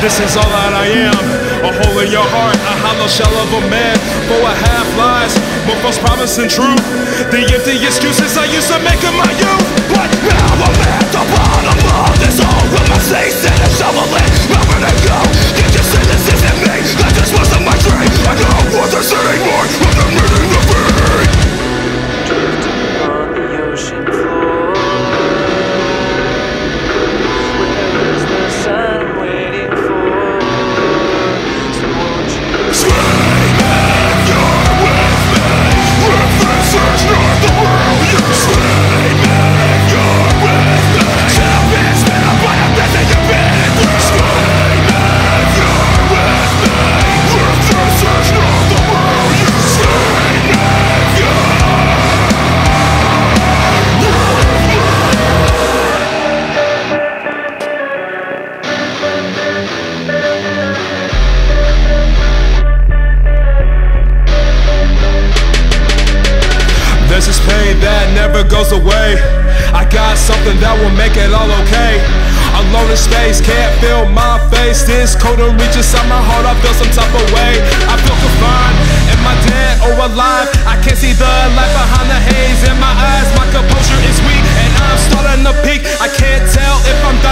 This is all that I am. A hole in your heart, a hollow shell of a man, full of half lies, but most promising truth. The empty excuses I used to make in my youth. But now I'm at the bottom of this hole with my face and a shovel in. Nowhere to go. You just said this isn't me. That just wasn't my dream. I don't want this anymore. But I'm needing the pain. Drifting on the ocean floor. This is pain that never goes away. I got something that will make it all okay. Alone in space, can't feel my face. This cold and reach inside my heart, I feel some type of way. I feel confined. Am I dead or alive? I can't see the light behind the haze in my eyes. My composure is weak and I'm starting to peak. I can't tell if I'm dying.